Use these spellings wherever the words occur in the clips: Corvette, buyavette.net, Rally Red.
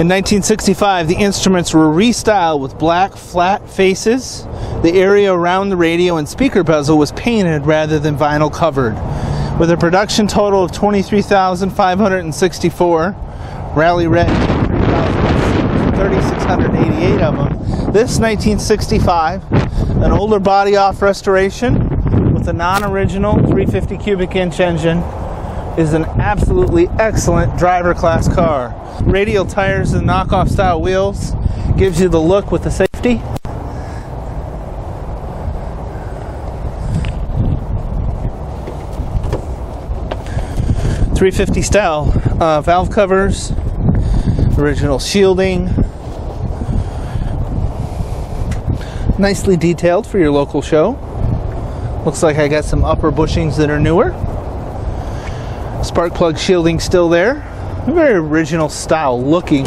In 1965, the instruments were restyled with black flat faces. The area around the radio and speaker bezel was painted rather than vinyl covered. With a production total of 23,564 Rally Red 3,688 of them, this 1965, an older body off restoration with a non-original 350 cubic inch engine, is an absolutely excellent driver class car. Radial tires and knockoff style wheels gives you the look with the safety. .350 style valve covers, original shielding, nicely detailed for your local show. Looks like I got some upper bushings that are newer. Spark plug shielding still there. Very original style looking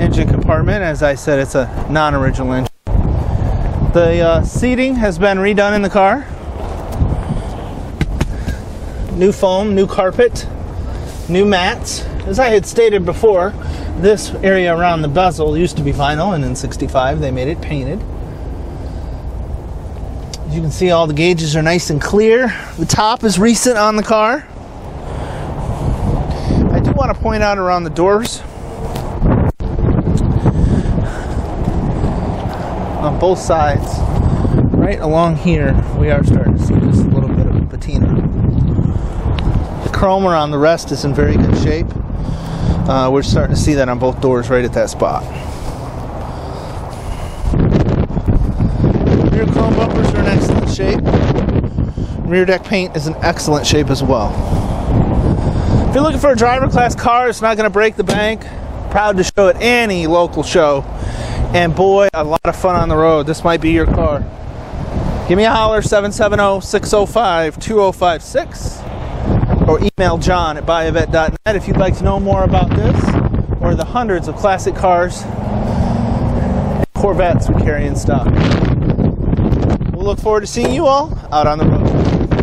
engine compartment. As I said, it's a non-original engine. The seating has been redone in the car. New foam, new carpet, new mats. As I had stated before, this area around the bezel used to be vinyl, and in '65 they made it painted. As you can see, all the gauges are nice and clear. The top is recent on the car. I do want to point out around the doors, on both sides, right along here, we are starting to see just a little bit of patina. The chrome around the rest is in very good shape. We're starting to see that on both doors right at that spot. Rear chrome bumpers are in excellent shape. Rear deck paint is in excellent shape as well. If you're looking for a driver class car, it's not going to break the bank. Proud to show at any local show. And boy, a lot of fun on the road. This might be your car. Give me a holler, 770-605-2056. Or email John at buyavette.net if you'd like to know more about this or the hundreds of classic cars and Corvettes we carry in stock. We'll look forward to seeing you all out on the road.